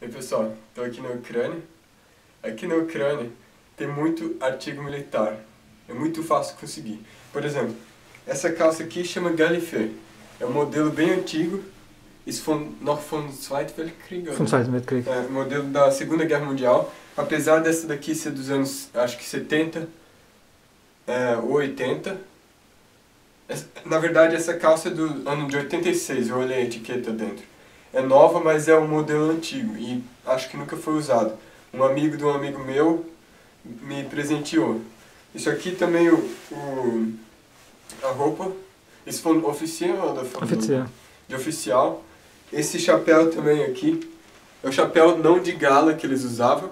Oi pessoal, estou aqui na Ucrânia. Aqui na Ucrânia tem muito artigo militar. É muito fácil conseguir. Por exemplo, essa calça aqui chama Galifei. É um modelo bem antigo. Isso foi noch vom Zweiten Weltkrieg. Vom Zweiten Weltkrieg. É um modelo da Segunda Guerra Mundial. Apesar dessa daqui ser dos anos, acho que 70 ou 80. Na verdade, essa calça é do ano de 86. Eu olhei a etiqueta dentro. É nova, mas é um modelo antigo e acho que nunca foi usado. Um amigo de um amigo meu me presenteou. Isso aqui também a roupa. Isso foi oficial de oficial. Esse chapéu também aqui. É o chapéu não de gala que eles usavam.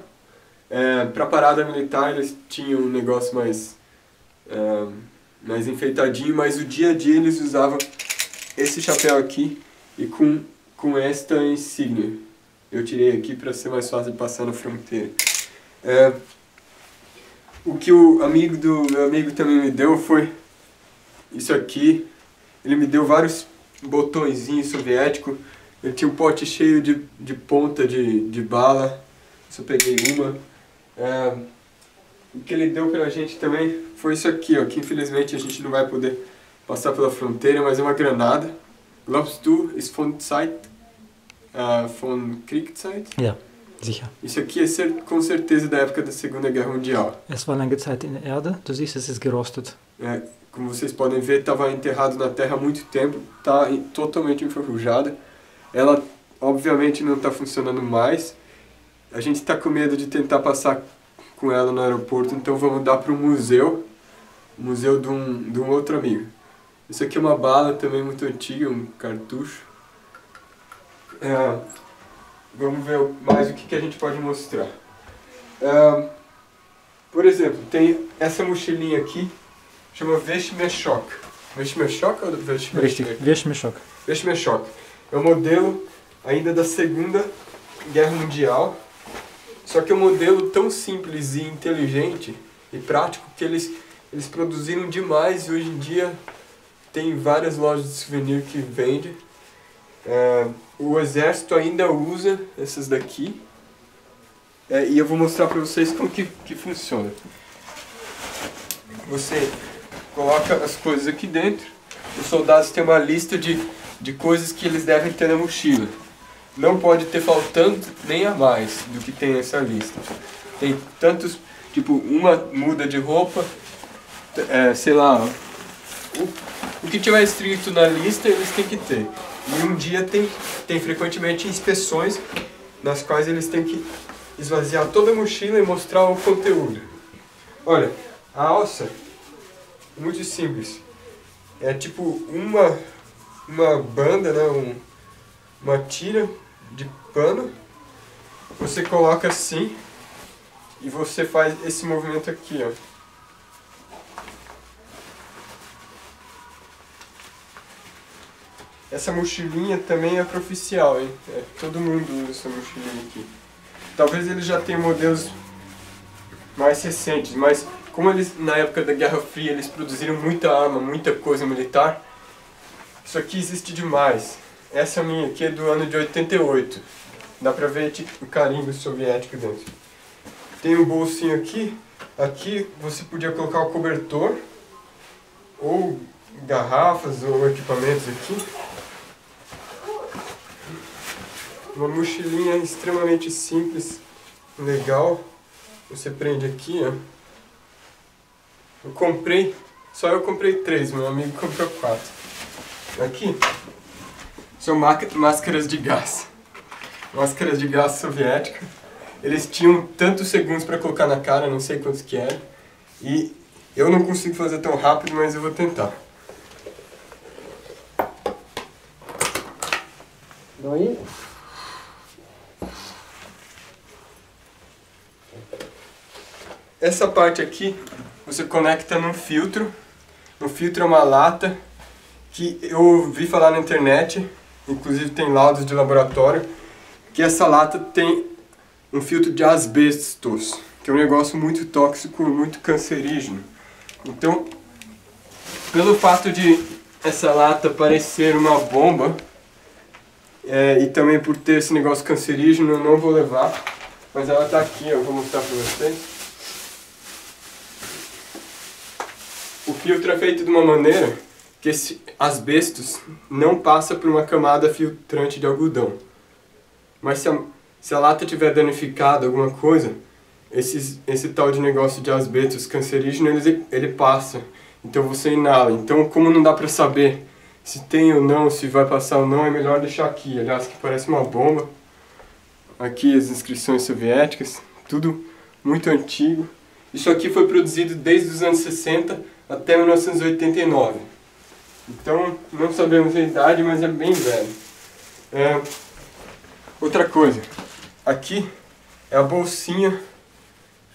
Para parada militar eles tinham um negócio mais enfeitadinho, mas o dia a dia eles usavam esse chapéu aqui e com esta insígnia. Eu tirei aqui para ser mais fácil de passar na fronteira. O que o amigo do meu amigo também me deu foi isso aqui. Ele me deu vários botõezinhos soviéticos. Ele tinha um pote cheio de ponta de bala. Só peguei uma. O que ele deu pra gente também foi isso aqui, ó, que infelizmente a gente não vai poder passar pela fronteira, mas é uma granada. Glaubst du, ist von Zeit, von Kriegszeit? Ja, sicher. Isso aqui é com certeza da época da Segunda Guerra Mundial. Es war lange Zeit in Erde, du siehst, es ist gerostet. Como vocês podem ver, estava enterrado na terra há muito tempo, está totalmente enferrujada. Ela, obviamente, não está funcionando mais. A gente está com medo de tentar passar com ela no aeroporto, então vamos dar para o museu de um outro amigo. Isso aqui é uma bala também muito antiga, um cartucho. Vamos ver mais o que a gente pode mostrar. Por exemplo, tem essa mochilinha aqui, chama Vesh-me-shok. Vesh-me-shok ou Vesh-me-shok? Vesh-me-shok. Vesh-me-shok. É um modelo ainda da Segunda Guerra Mundial, só que é um modelo tão simples e inteligente e prático que eles produziram demais e hoje em dia tem várias lojas de souvenir que vende. O exército ainda usa essas daqui. E eu vou mostrar para vocês como que funciona. Você coloca as coisas aqui dentro. Os soldados têm uma lista de coisas que eles devem ter na mochila. Não pode ter faltando nem a mais do que tem nessa lista. Tem tantos, tipo, uma muda de roupa, sei lá, o que tiver escrito na lista, eles têm que ter. E um dia tem frequentemente inspeções nas quais eles têm que esvaziar toda a mochila e mostrar o conteúdo. Olha, a alça, muito simples. É tipo uma banda, né? Uma tira de pano. Você coloca assim e você faz esse movimento aqui, ó. Essa mochilinha também é para oficial, hein? Todo mundo usa essa mochilinha aqui. Talvez eles já tenham modelos mais recentes, mas como eles, na época da Guerra Fria, eles produziram muita arma, muita coisa militar, isso aqui existe demais. Essa minha aqui é do ano de 88. Dá pra ver o carimbo soviético dentro. Tem um bolsinho aqui. Aqui você podia colocar o cobertor, ou garrafas, ou equipamentos aqui. Uma mochilinha extremamente simples, legal. Você prende aqui, ó. Eu comprei 3, meu amigo comprou 4. Aqui são máscaras de gás. Máscaras de gás soviética. Eles tinham tantos segundos para colocar na cara, não sei quantos que era. E eu não consigo fazer tão rápido, mas eu vou tentar. Dói? Essa parte aqui você conecta num filtro. O filtro é uma lata que eu ouvi falar na internet, inclusive tem laudos de laboratório, que essa lata tem um filtro de asbestos, que é um negócio muito tóxico, muito cancerígeno. Então, pelo fato de essa lata parecer uma bomba, e também por ter esse negócio cancerígeno eu não vou levar, mas ela tá aqui, eu vou mostrar pra vocês. O filtro é feito de uma maneira que esse asbestos não passa por uma camada filtrante de algodão, mas se a lata tiver danificada alguma coisa, esse tal de negócio de asbestos cancerígeno ele passa, então você inala. Então, como não dá pra saber se tem ou não, se vai passar ou não, é melhor deixar aqui. Aliás, que parece uma bomba. Aqui as inscrições soviéticas, tudo muito antigo. Isso aqui foi produzido desde os anos 60 até 1989. Então, não sabemos a idade, mas é bem velho. Outra coisa, aqui é a bolsinha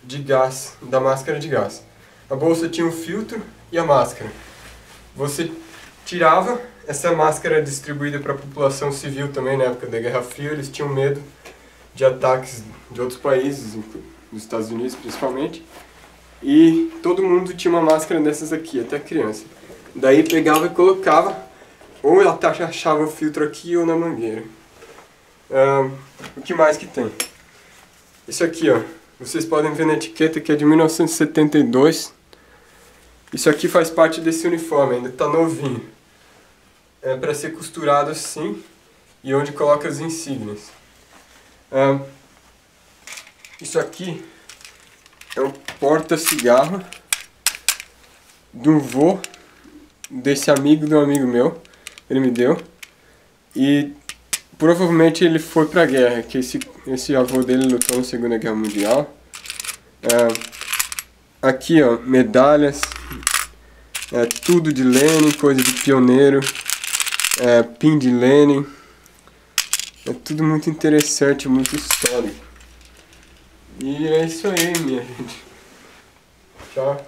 de gás, da máscara de gás. A bolsa tinha um filtro e a máscara. Você tirava, essa máscara era distribuída para a população civil também na época da Guerra Fria. Eles tinham medo de ataques de outros países, dos Estados Unidos principalmente. E todo mundo tinha uma máscara dessas aqui, até criança. Daí pegava e colocava, ou ela achava o filtro aqui ou na mangueira. O que mais que tem? Isso aqui, ó. Vocês podem ver na etiqueta que é de 1972. Isso aqui faz parte desse uniforme, ainda está novinho. É para ser costurado assim, e onde coloca as insígnias. Isso aqui é um porta-cigarro de um vô, desse amigo de um amigo meu. Ele me deu. E provavelmente ele foi para a guerra, que esse avô dele lutou na Segunda Guerra Mundial. Aqui, ó, medalhas, tudo de Lenin, coisa de pioneiro, pin de Lenin. É tudo muito interessante, muito histórico. E é isso aí, minha gente. Tchau.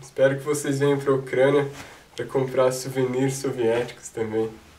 Espero que vocês venham para a Ucrânia para comprar souvenirs soviéticos também.